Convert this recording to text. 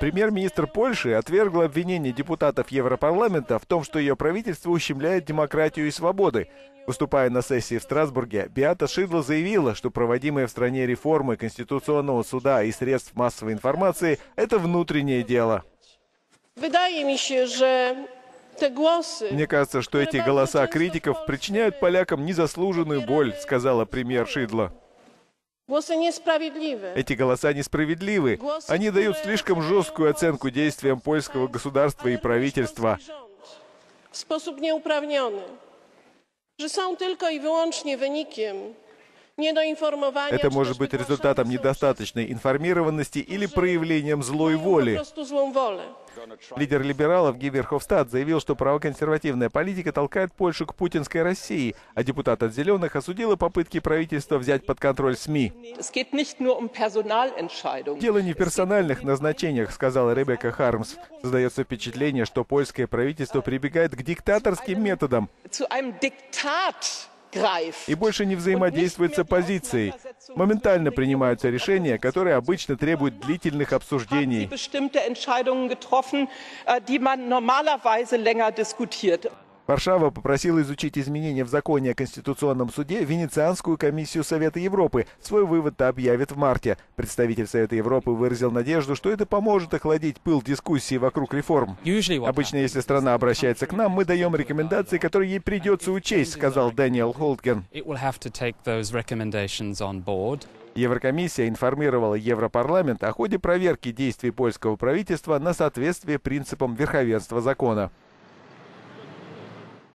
Премьер-министр Польши отвергла обвинение депутатов Европарламента в том, что ее правительство ущемляет демократию и свободы. Выступая на сессии в Страсбурге, Беата Шидло заявила, что проводимые в стране реформы Конституционного суда и средств массовой информации – это внутреннее дело. «Мне кажется, что эти голоса критиков причиняют полякам незаслуженную боль», – сказала премьер Шидло. «Эти голоса несправедливы. Они дают слишком жесткую оценку действиям польского государства и правительства». Это может быть результатом недостаточной информированности или проявлением злой воли. Лидер либералов Гиверховстад заявил, что правоконсервативная политика толкает Польшу к путинской России, а депутат от «Зеленых» осудила попытки правительства взять под контроль СМИ. «Дело не в персональных назначениях», — сказала Ребекка Хармс. Создается впечатление, что польское правительство прибегает к диктаторским методам и больше не взаимодействует с оппозицией. Моментально принимаются решения, которые обычно требуют длительных обсуждений. Варшава попросила изучить изменения в законе о Конституционном суде Венецианскую комиссию Совета Европы. Свой вывод объявит в марте. Представитель Совета Европы выразил надежду, что это поможет охладить пыл дискуссии вокруг реформ. «Обычно, если страна обращается к нам, мы даем рекомендации, которые ей придется учесть», — сказал Даниэл Холтген. Еврокомиссия информировала Европарламент о ходе проверки действий польского правительства на соответствие принципам верховенства закона.